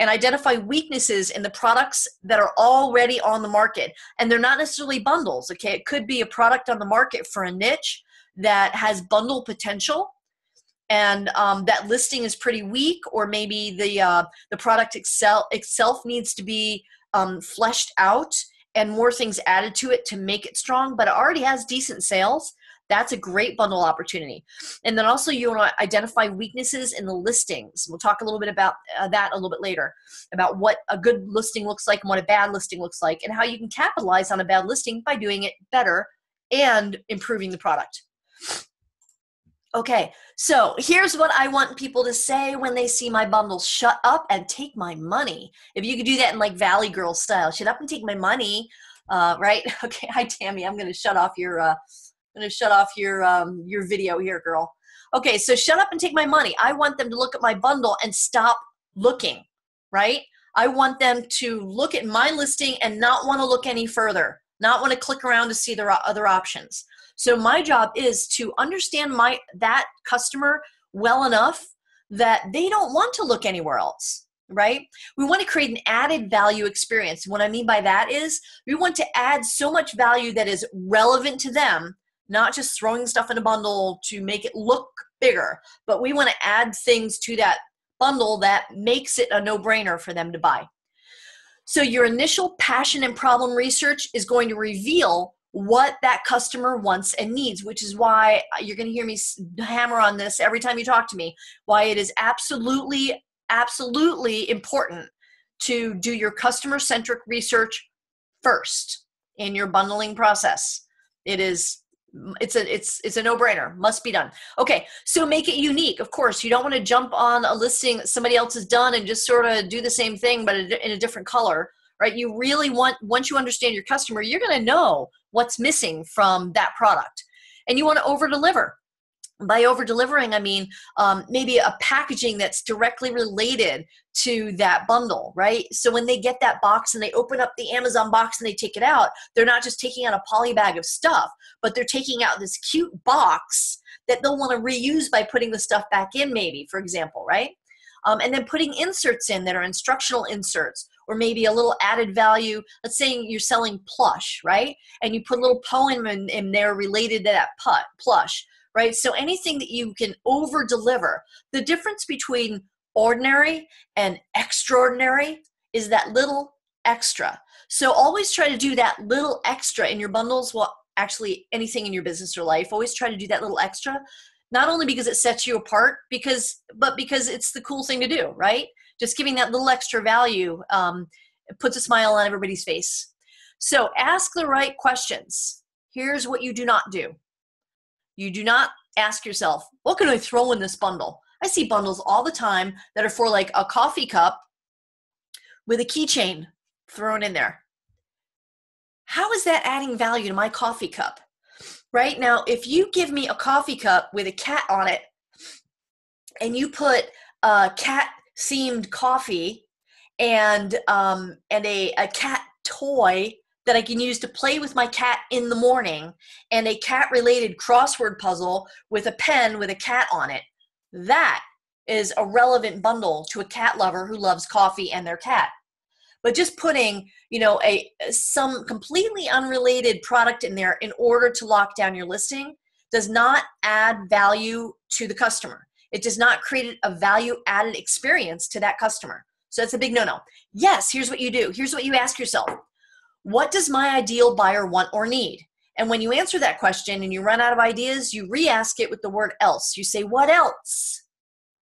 and identify weaknesses in the products that are already on the market. And they're not necessarily bundles, okay? It could be a product on the market for a niche that has bundle potential, and um, that listing is pretty weak, or maybe the, uh, the product excel, itself needs to be um, fleshed out and more things added to it to make it strong, but it already has decent sales. That's a great bundle opportunity. And then also you want to identify weaknesses in the listings. We'll talk a little bit about uh, that a little bit later, about what a good listing looks like and what a bad listing looks like, and how you can capitalize on a bad listing by doing it better and improving the product. Okay, so here's what I want people to say when they see my bundle: shut up and take my money. If you could do that in like Valley Girl style, shut up and take my money, uh, right? Okay, hi Tammy, I'm gonna shut off your, uh, I'm gonna shut off your, um, your video here, girl. Okay, so shut up and take my money. I want them to look at my bundle and stop looking, right? I want them to look at my listing and not wanna look any further, not wanna click around to see their other options. So my job is to understand my that customer well enough that they don't want to look anywhere else, right? We want to create an added value experience. What I mean by that is we want to add so much value that is relevant to them, not just throwing stuff in a bundle to make it look bigger, but we want to add things to that bundle that makes it a no-brainer for them to buy. So your initial passion and problem research is going to reveal what that customer wants and needs, which is why you're going to hear me hammer on this every time you talk to me, why it is absolutely, absolutely important to do your customer-centric research first in your bundling process. It is, it's a, it's, it's a no-brainer, must be done. Okay, so make it unique. Of course, you don't want to jump on a listing that somebody else has done and just sort of do the same thing, but in a different color, right? You really want, once you understand your customer, you're going to know what's missing from that product. And you want to over-deliver. By over-delivering, I mean um, maybe a packaging that's directly related to that bundle, right? So when they get that box and they open up the Amazon box and they take it out, they're not just taking out a poly bag of stuff, but they're taking out this cute box that they'll want to reuse by putting the stuff back in, maybe, for example, right? Um, and then putting inserts in that are instructional inserts, or maybe a little added value. Let's say you're selling plush, right? And you put a little poem in, in there related to that put, plush, right? So anything that you can over deliver. The difference between ordinary and extraordinary is that little extra. So always try to do that little extra in your bundles. Well, actually anything in your business or life, always try to do that little extra, not only because it sets you apart, because, but because it's the cool thing to do, right? Just giving that little extra value um, puts a smile on everybody's face. So ask the right questions. Here's what you do not do. You do not ask yourself, what can I throw in this bundle? I see bundles all the time that are for like a coffee cup with a keychain thrown in there. How is that adding value to my coffee cup? Right now, if you give me a coffee cup with a cat on it and you put a cat themed coffee and um, and a, a cat toy that I can use to play with my cat in the morning, and a cat related crossword puzzle with a pen with a cat on it, that is a relevant bundle to a cat lover who loves coffee and their cat. But just putting, you know, a some completely unrelated product in there in order to lock down your listing does not add value to the customer. It does not create a value added experience to that customer. So that's a big no-no. Yes, here's what you do. Here's what you ask yourself. What does my ideal buyer want or need? And when you answer that question and you run out of ideas, you re-ask it with the word else. You say, what else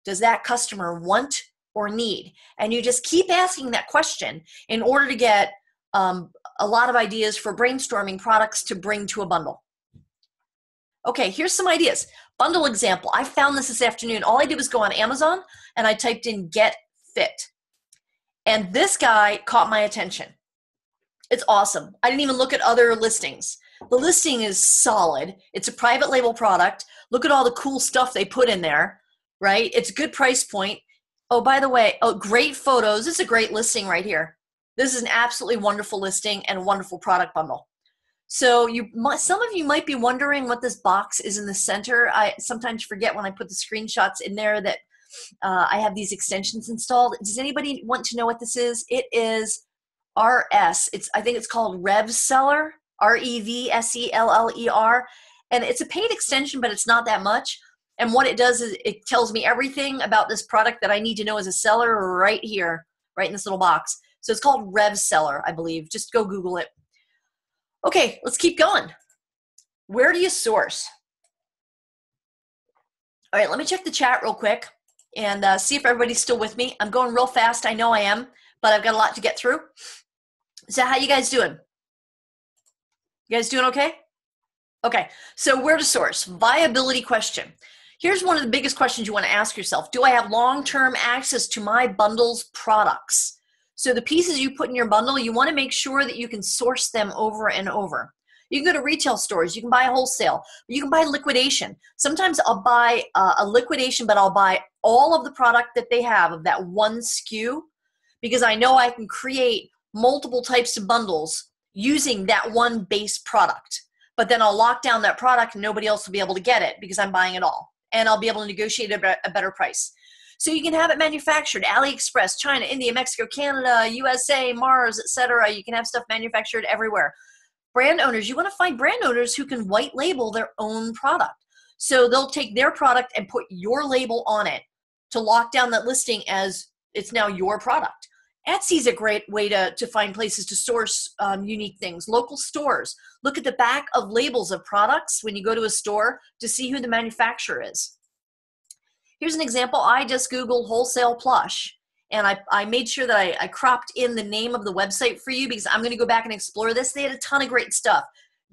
does that customer want or need? And you just keep asking that question in order to get um, a lot of ideas for brainstorming products to bring to a bundle. Okay, here's some ideas. Bundle example. I found this this afternoon. All I did was go on Amazon and I typed in get fit. And this guy caught my attention. It's awesome. I didn't even look at other listings. The listing is solid. It's a private label product. Look at all the cool stuff they put in there, right? It's a good price point. Oh, by the way, oh, great photos. This is a great listing right here. This is an absolutely wonderful listing and a wonderful product bundle. So you, some of you might be wondering what this box is in the center. I sometimes forget when I put the screenshots in there that uh, I have these extensions installed. Does anybody want to know what this is? It is R S. It's, I think it's called Revseller, R E V S E L L E R. And it's a paid extension, but it's not that much. And what it does is it tells me everything about this product that I need to know as a seller right here, right in this little box. So it's called Revseller, I believe. Just go Google it. Okay, let's keep going. Where do you source? All right, let me check the chat real quick and uh, see if everybody's still with me. I'm going real fast. I know I am, but I've got a lot to get through. So how you guys doing? You guys doing okay? Okay, so where to source? Viability question. Here's one of the biggest questions you want to ask yourself. Do I have long-term access to my bundle's products? So the pieces you put in your bundle, you want to make sure that you can source them over and over. You can go to retail stores. You can buy wholesale. You can buy liquidation. Sometimes I'll buy uh, a liquidation, but I'll buy all of the product that they have of that one S K U because I know I can create multiple types of bundles using that one base product. But then I'll lock down that product and nobody else will be able to get it because I'm buying it all. And I'll be able to negotiate a better price. So you can have it manufactured, AliExpress, China, India, Mexico, Canada, U S A, Mars, et cetera. You can have stuff manufactured everywhere. Brand owners, you want to find brand owners who can white label their own product. So they'll take their product and put your label on it to lock down that listing as it's now your product. Etsy is a great way to, to find places to source um, unique things. Local stores. Look at the back of labels of products when you go to a store to see who the manufacturer is. Here's an example. I just Googled wholesale plush, and I, I made sure that I, I cropped in the name of the website for you because I'm going to go back and explore this. They had a ton of great stuff.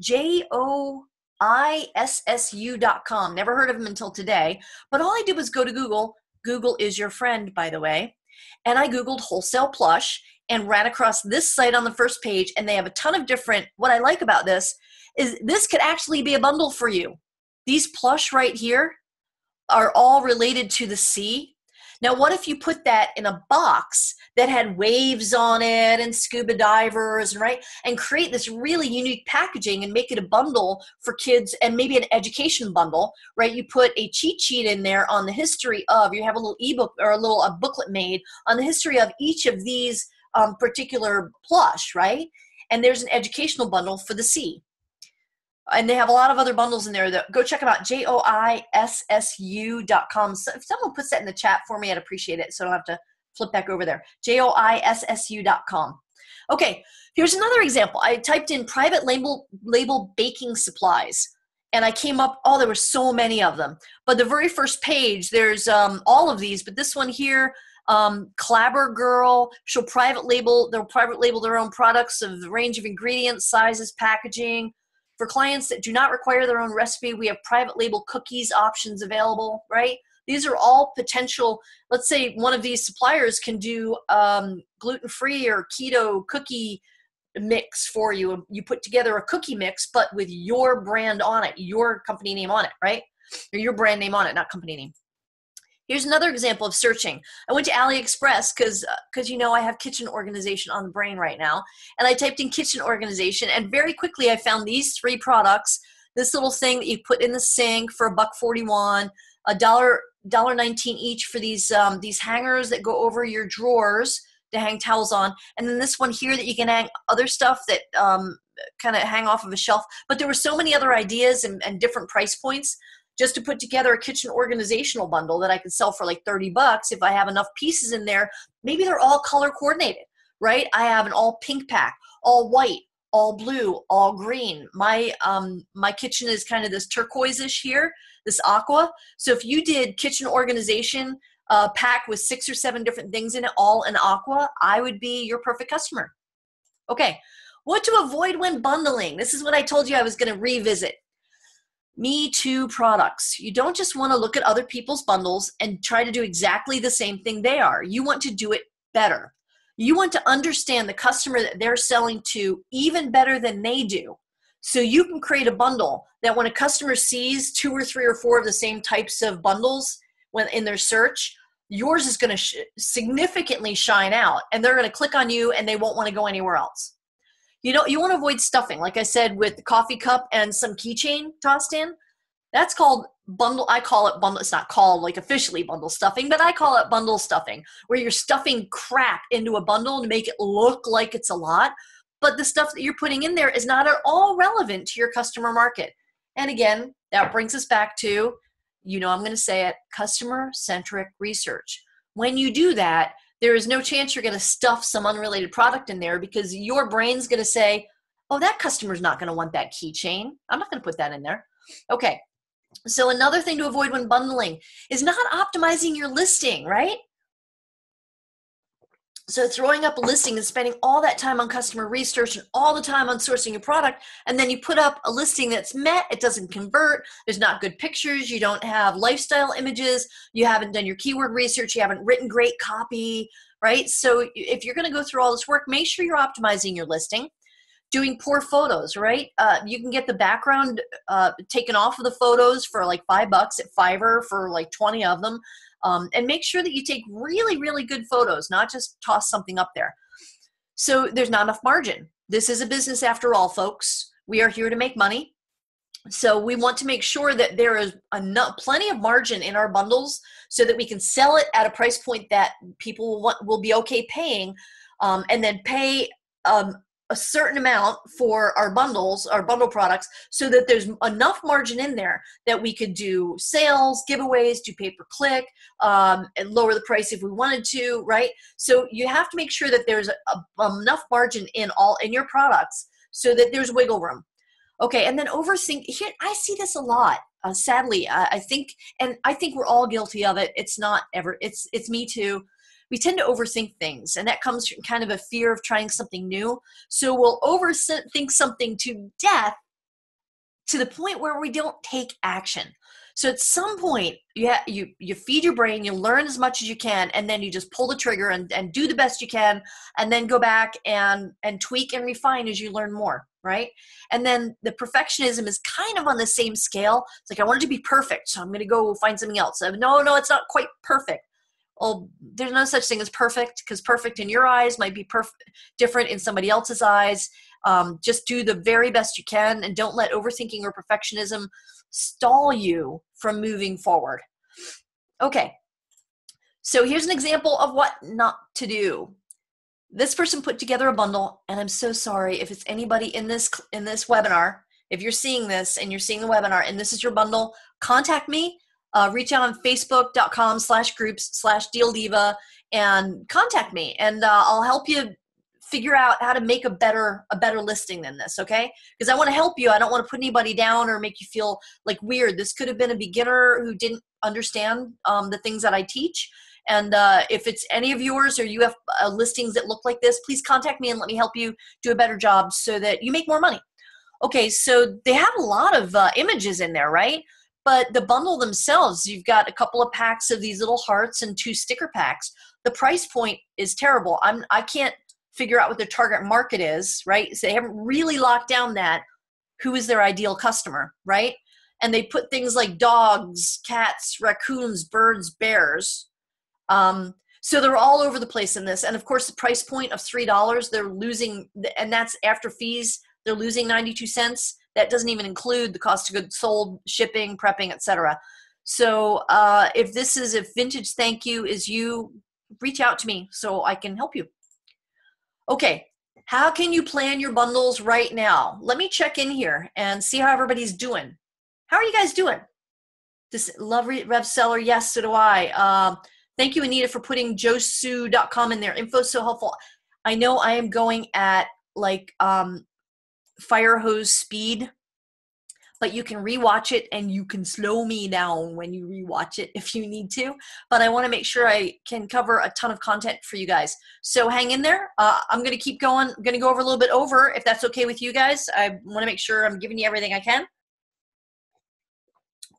J O I S S U dot com. Never heard of them until today. But all I did was go to Google. Google is your friend, by the way. And I Googled wholesale plush and ran across this site on the first page, and they have a ton of different, what I like about this is this could actually be a bundle for you. These plush right here are all related to the sea. Now, what if you put that in a box that had waves on it and scuba divers, right? And create this really unique packaging and make it a bundle for kids and maybe an education bundle, right? You put a cheat sheet in there on the history of, you have a little ebook or a little a booklet made on the history of each of these um, particular plush, right? And there's an educational bundle for the sea. And they have a lot of other bundles in there. That, go check them out, J O I S S U dot com. So if someone puts that in the chat for me, I'd appreciate it so I don't have to flip back over there. J O I S S U dot com. Okay, here's another example. I typed in private label, label baking supplies, and I came up, oh, there were so many of them. But the very first page, there's um, all of these, but this one here, Um, Clabber Girl, she'll private label, they'll private label their own products of the range of ingredients, sizes, packaging. For clients that do not require their own recipe, we have private label cookies options available, right? These are all potential, let's say one of these suppliers can do um, gluten-free or keto cookie mix for you. You put together a cookie mix, but with your brand on it, your company name on it, right? Or your brand name on it, not company name. Here's another example of searching. I went to AliExpress because, because uh, you know I have kitchen organization on the brain right now. And I typed in kitchen organization, and very quickly I found these three products. This little thing that you put in the sink for a buck forty-one, a dollar dollar nineteen each for these um, these hangers that go over your drawers to hang towels on, and then this one here that you can hang other stuff that um, kind of hang off of a shelf. But there were so many other ideas and, and different price points. Just to put together a kitchen organizational bundle that I can sell for like thirty bucks if I have enough pieces in there. Maybe they're all color coordinated, right? I have an all pink pack, all white, all blue, all green. My um, my kitchen is kind of this turquoise-ish here, this aqua. So if you did kitchen organization uh, pack with six or seven different things in it, all in aqua, I would be your perfect customer. Okay, what to avoid when bundling? This is what I told you I was going to revisit. Me too products. You don't just want to look at other people's bundles and try to do exactly the same thing they are. You want to do it better. You want to understand the customer that they're selling to even better than they do. So you can create a bundle that when a customer sees two or three or four of the same types of bundles when in their search, yours is going to sh- significantly shine out, and they're going to click on you and they won't want to go anywhere else. You know, you want to avoid stuffing. Like I said, with the coffee cup and some keychain tossed in, that's called bundle. I call it bundle. It's not called like officially bundle stuffing, but I call it bundle stuffing, where you're stuffing crap into a bundle to make it look like it's a lot. But the stuff that you're putting in there is not at all relevant to your customer market. And again, that brings us back to, you know, I'm going to say it, customer-centric research. When you do that, there is no chance you're going to stuff some unrelated product in there, because your brain's going to say, oh, that customer's not going to want that keychain. I'm not going to put that in there. Okay. So another thing to avoid when bundling is not optimizing your listing, right? So throwing up a listing and spending all that time on customer research and all the time on sourcing your product, and then you put up a listing that's met, it doesn't convert, there's not good pictures, you don't have lifestyle images, you haven't done your keyword research, you haven't written great copy, right? So if you're gonna go through all this work, make sure you're optimizing your listing, doing poor photos, right? Uh, you can get the background uh, taken off of the photos for like five bucks at Fiverr for like twenty of them. Um, and make sure that you take really, really good photos, not just toss something up there. So there's not enough margin. This is a business after all, folks. We are here to make money. So we want to make sure that there is enough, plenty of margin in our bundles so that we can sell it at a price point that people will, want, will be okay paying, um, and then pay um, a certain amount for our bundles, our bundle products, so that there's enough margin in there that we could do sales, giveaways, do pay-per-click, um, and lower the price if we wanted to, right? So you have to make sure that there's a, a, enough margin in all in your products so that there's wiggle room. Okay, and then overthink. Here, I see this a lot. Uh, sadly, I, I think, and I think we're all guilty of it. It's not ever. It's it's me too. We tend to overthink things, and that comes from kind of a fear of trying something new. So we'll overthink something to death to the point where we don't take action. So at some point, you, ha you, you feed your brain, you learn as much as you can, and then you just pull the trigger and, and do the best you can, and then go back and, and tweak and refine as you learn more, right? And then the perfectionism is kind of on the same scale. It's like, I want it to be perfect, so I'm going to go find something else. No, no, it's not quite perfect. Well, there's no such thing as perfect, because perfect in your eyes might be perf- different in somebody else's eyes. Um, just do the very best you can, and don't let overthinking or perfectionism stall you from moving forward. Okay, so here's an example of what not to do. This person put together a bundle, and I'm so sorry if it's anybody in this, in this webinar. If you're seeing this and you're seeing the webinar and this is your bundle, contact me. Uh, reach out on Facebook.com slash groups slash Deal Diva and contact me, and uh, I'll help you figure out how to make a better a better listing than this, okay? Because I want to help you. I don't want to put anybody down or make you feel like weird. This could have been a beginner who didn't understand um, the things that I teach. And uh, if it's any of yours, or you have uh, listings that look like this, please contact me and let me help you do a better job so that you make more money. Okay, so they have a lot of uh, images in there, right? But the bundle themselves, you've got a couple of packs of these little hearts and two sticker packs. The price point is terrible. I'm, I can't figure out what their target market is, right? So they haven't really locked down that. Who is their ideal customer, right? And they put things like dogs, cats, raccoons, birds, bears. Um, so they're all over the place in this. And, of course, the price point of three dollars, they're losing, and that's after fees, they're losing ninety-two cents. That doesn't even include the cost of goods sold, shipping, prepping, et cetera. So uh, if this is a vintage thank you is you, reach out to me so I can help you. Okay, how can you plan your bundles right now? Let me check in here and see how everybody's doing. How are you guys doing? This love Revseller, yes, so do I. Uh, thank you, Anita, for putting Joissuu dot com in there. Info's so helpful. I know I am going at like um, fire hose speed, but you can rewatch it and you can slow me down when you rewatch it if you need to. But I want to make sure I can cover a ton of content for you guys. So hang in there. Uh, I'm going to keep going. I'm going to go over a little bit over if that's okay with you guys. I want to make sure I'm giving you everything I can.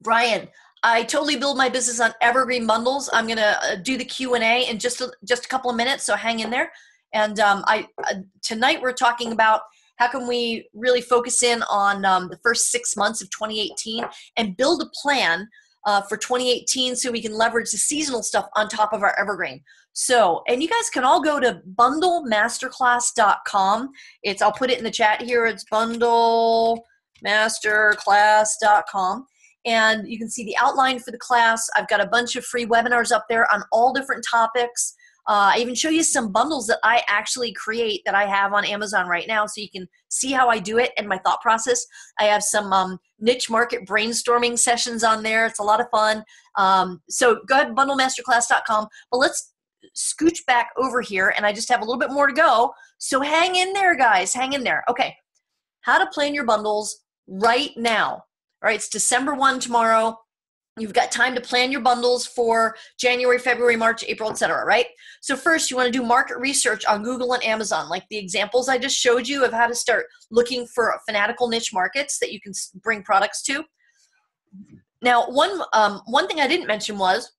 Brian, I totally build my business on evergreen bundles. I'm going to do the Q and A in just a, just a couple of minutes. So hang in there. And um, I uh, tonight we're talking about how can we really focus in on um, the first six months of twenty eighteen and build a plan uh, for twenty eighteen so we can leverage the seasonal stuff on top of our evergreen. So, and you guys can all go to Bundle Masterclass dot com. It's, I'll put it in the chat here. It's Bundle Masterclass dot com. And you can see the outline for the class. I've got a bunch of free webinars up there on all different topics. Uh, I even show you some bundles that I actually create that I have on Amazon right now, so you can see how I do it and my thought process. I have some um, niche market brainstorming sessions on there. It's a lot of fun. Um, so go ahead, Bundle Masterclass dot com. But let's scooch back over here, and I just have a little bit more to go. So hang in there, guys. Hang in there. Okay. How to plan your bundles right now. All right. It's December first tomorrow. You've got time to plan your bundles for January, February, March, April, et cetera, right? So first you want to do market research on Google and Amazon, like the examples I just showed you of how to start looking for fanatical niche markets that you can bring products to. Now, one, um, one thing I didn't mention was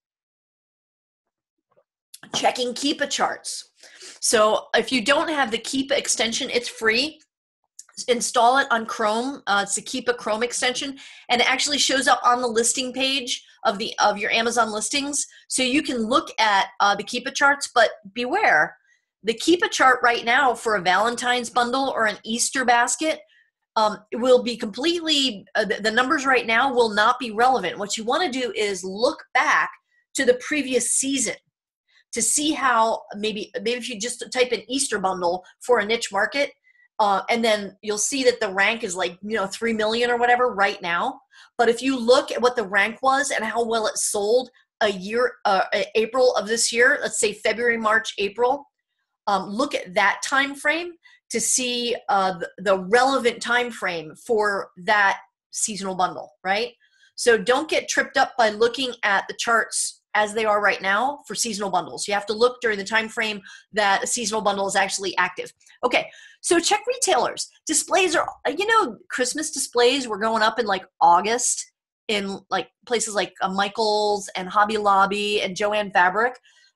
checking Keepa charts. So if you don't have the Keepa extension, it's free. Install it on Chrome. Uh, it's the Keepa Chrome extension, and it actually shows up on the listing page of the of your Amazon listings. So you can look at uh, the Keepa charts, but beware, the Keepa chart right now for a Valentine's bundle or an Easter basket um, will be completely, uh, the, the numbers right now will not be relevant. What you want to do is look back to the previous season to see how maybe, maybe if you just type in Easter bundle for a niche market, Uh, and then you'll see that the rank is like, you know, three million or whatever right now. But if you look at what the rank was and how well it sold a year, uh, April of this year, let's say February, March, April, um, look at that time frame to see uh, the, the relevant time frame for that seasonal bundle, right? So don't get tripped up by looking at the charts as they are right now for seasonal bundles. You have to look during the time frame that a seasonal bundle is actually active. Okay. So check retailers. Displays are, you know, Christmas displays were going up in like August in like places like Michael's and Hobby Lobby and Joann Fabric,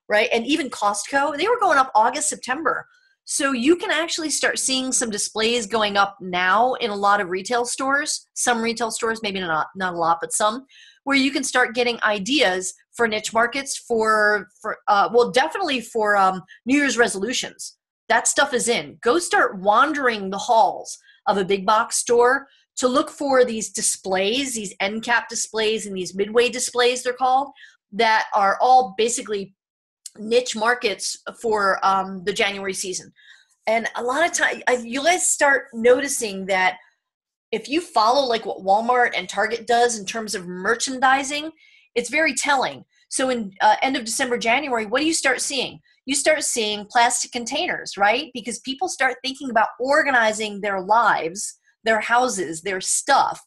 right? And even Costco, they were going up August, September. So you can actually start seeing some displays going up now in a lot of retail stores, some retail stores, maybe not, not a lot, but some, where you can start getting ideas for niche markets for, for uh, well, definitely for um, New Year's resolutions. That stuff is in. Go start wandering the halls of a big box store to look for these displays, these end cap displays and these midway displays, they're called, that are all basically niche markets for um, the January season. And a lot of time, I, you guys start noticing that if you follow like what Walmart and Target does in terms of merchandising, it's very telling. So in uh, end of December, January, what do you start seeing? You start seeing plastic containers, right? Because people start thinking about organizing their lives, their houses, their stuff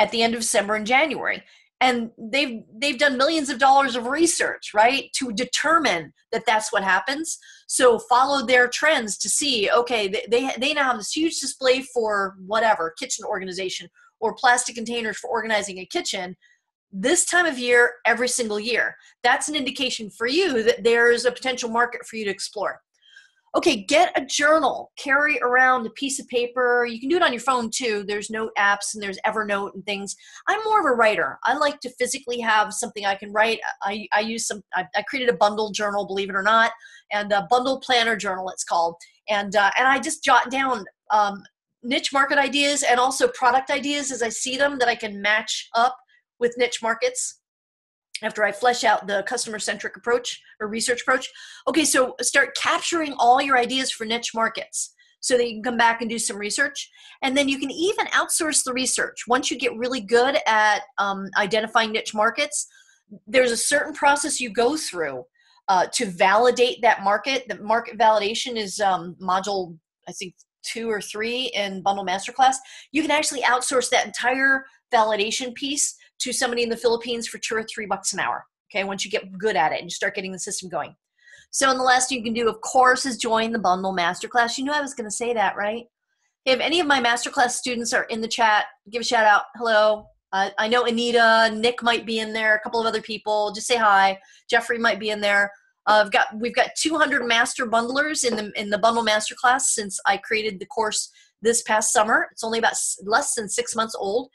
at the end of December and January. And they've, they've done millions of dollars of research, right? To determine that that's what happens. So follow their trends to see, okay, they, they now have this huge display for whatever, kitchen organization or plastic containers for organizing a kitchen. This time of year, every single year. That's an indication for you that there's a potential market for you to explore. Okay, get a journal. Carry around a piece of paper. You can do it on your phone too. There's note apps and there's Evernote and things. I'm more of a writer. I like to physically have something I can write. I, I use some, I, I created a bundle journal, believe it or not, and a bundle planner journal it's called. And, uh, and I just jot down um, niche market ideas and also product ideas as I see them that I can match up with niche markets after I flesh out the customer-centric approach or research approach. Okay, so start capturing all your ideas for niche markets so that you can come back and do some research. And then you can even outsource the research. Once you get really good at um, identifying niche markets, there's a certain process you go through uh, to validate that market. The market validation is um, module, I think, two or three in Bundle Masterclass. You can actually outsource that entire validation piece to somebody in the Philippines for two or three bucks an hour. Okay, once you get good at it and you start getting the system going. So, and the last thing you can do, of course, is join the Bundle Masterclass. You knew I was going to say that, right? If any of my Masterclass students are in the chat, give a shout out. Hello. Uh, I know Anita, Nick might be in there, a couple of other people. Just say hi. Jeffrey might be in there. Uh, I've got we've got two hundred master bundlers in the in the Bundle Masterclass since I created the course this past summer. It's only about less than six months old.